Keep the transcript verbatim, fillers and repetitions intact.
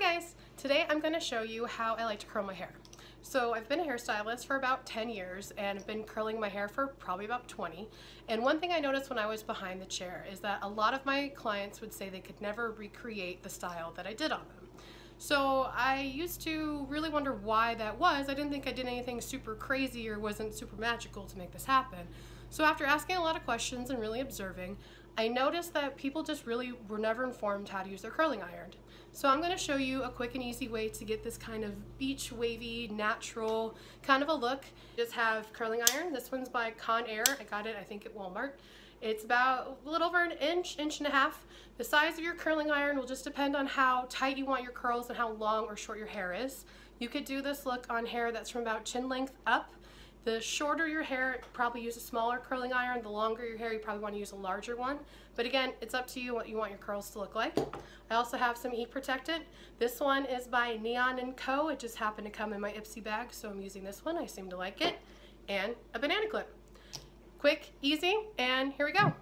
guys! Today I'm going to show you how I like to curl my hair. So I've been a hairstylist for about ten years and I've been curling my hair for probably about twenty. And one thing I noticed when I was behind the chair is that a lot of my clients would say they could never recreate the style that I did on them. So I used to really wonder why that was. I didn't think I did anything super crazy or wasn't super magical to make this happen. So after asking a lot of questions and really observing, I noticed that people just really were never informed how to use their curling iron. So I'm going to show you a quick and easy way to get this kind of beach wavy, natural kind of a look. Just have curling iron. This one's by Conair. I got it, I think, at Walmart. It's about a little over an inch, inch and a half. The size of your curling iron will just depend on how tight you want your curls and how long or short your hair is. You could do this look on hair that's from about chin length up. The shorter your hair, probably use a smaller curling iron. The longer your hair, you probably want to use a larger one. But again, it's up to you what you want your curls to look like. I also have some heat protectant. This one is by Neon and Co. It just happened to come in my Ipsy bag, so I'm using this one. I seem to like it. And a banana clip. Quick, easy, and here we go.